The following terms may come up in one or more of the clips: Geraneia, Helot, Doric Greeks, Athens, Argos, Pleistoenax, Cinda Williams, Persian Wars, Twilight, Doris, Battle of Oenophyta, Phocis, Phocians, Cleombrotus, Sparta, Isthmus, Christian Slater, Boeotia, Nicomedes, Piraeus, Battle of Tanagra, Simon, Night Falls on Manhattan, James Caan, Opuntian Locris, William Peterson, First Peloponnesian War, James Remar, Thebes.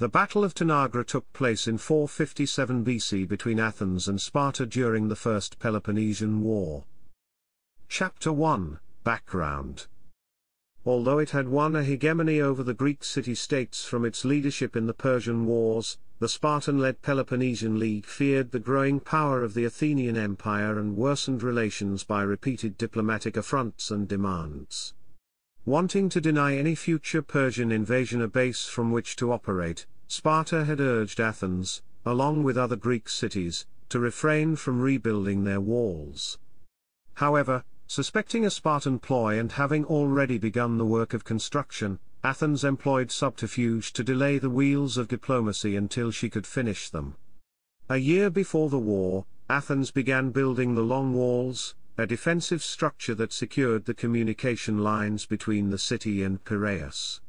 The Battle of Tanagra took place in 457 BC between Athens and Sparta during the First Peloponnesian War. Chapter 1 – Background. Although it had won a hegemony over the Greek city-states from its leadership in the Persian Wars, the Spartan-led Peloponnesian League feared the growing power of the Athenian Empire and worsened relations by repeated diplomatic affronts and demands. Wanting to deny any future Persian invasion a base from which to operate, Sparta had urged Athens, along with other Greek cities, to refrain from rebuilding their walls. However, suspecting a Spartan ploy and having already begun the work of construction, Athens employed subterfuge to delay the wheels of diplomacy until she could finish them. A year before the war, Athens began building the Long Walls, a defensive structure that secured the communication lines between the city and Piraeus.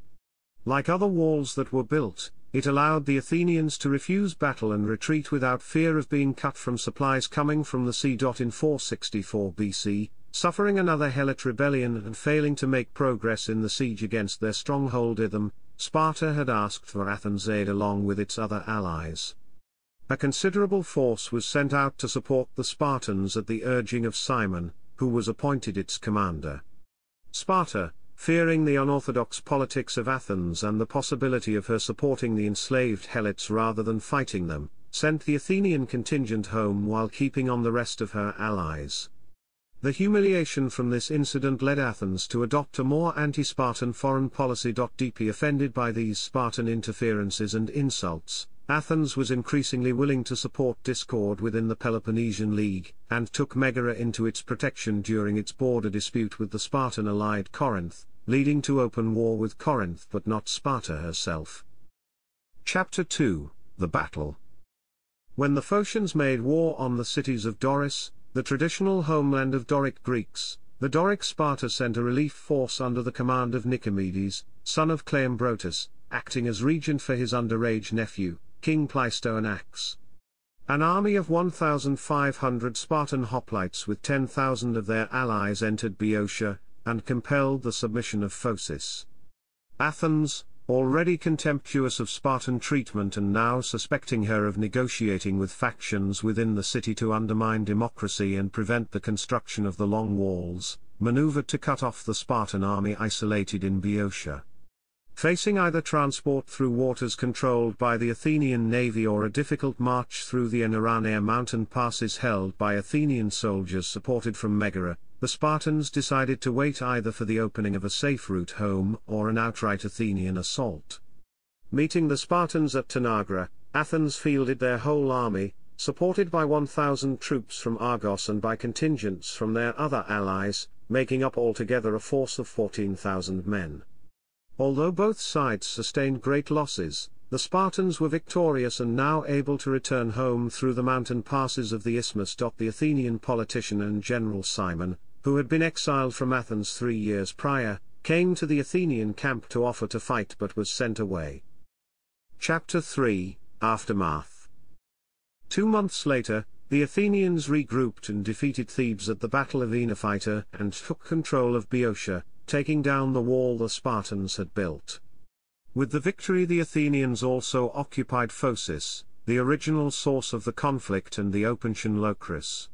Like other walls that were built, it allowed the Athenians to refuse battle and retreat without fear of being cut from supplies coming from the sea. In 464 BC, suffering another Helot rebellion and failing to make progress in the siege against their stronghold Itham, Sparta had asked for Athens' aid along with its other allies. A considerable force was sent out to support the Spartans at the urging of Simon, who was appointed its commander. Sparta, fearing the unorthodox politics of Athens and the possibility of her supporting the enslaved Helots rather than fighting them, sent the Athenian contingent home while keeping on the rest of her allies. The humiliation from this incident led Athens to adopt a more anti-Spartan foreign policy. Deeply offended by these Spartan interferences and insults, Athens was increasingly willing to support discord within the Peloponnesian League, and took Megara into its protection during its border dispute with the Spartan allied Corinth, leading to open war with Corinth but not Sparta herself. Chapter 2 – The Battle. When the Phocians made war on the cities of Doris, the traditional homeland of Doric Greeks, the Doric Sparta sent a relief force under the command of Nicomedes, son of Cleombrotus, acting as regent for his underage nephew, King Pleistoenax. An army of 1,500 Spartan hoplites with 10,000 of their allies entered Boeotia, and compelled the submission of Phocis. Athens, already contemptuous of Spartan treatment and now suspecting her of negotiating with factions within the city to undermine democracy and prevent the construction of the Long Walls, maneuvered to cut off the Spartan army isolated in Boeotia. Facing either transport through waters controlled by the Athenian navy or a difficult march through the Geraneia mountain passes held by Athenian soldiers supported from Megara, the Spartans decided to wait either for the opening of a safe route home or an outright Athenian assault. Meeting the Spartans at Tanagra, Athens fielded their whole army, supported by 1,000 troops from Argos and by contingents from their other allies, making up altogether a force of 14,000 men. Although both sides sustained great losses, the Spartans were victorious and now able to return home through the mountain passes of the Isthmus. The Athenian politician and general Simon, who had been exiled from Athens 3 years prior, came to the Athenian camp to offer to fight but was sent away. Chapter 3 – Aftermath. 2 months later, the Athenians regrouped and defeated Thebes at the Battle of Oenophyta and took control of Boeotia, taking down the wall the Spartans had built. With the victory, the Athenians also occupied Phocis, the original source of the conflict, and the Opuntian Locris.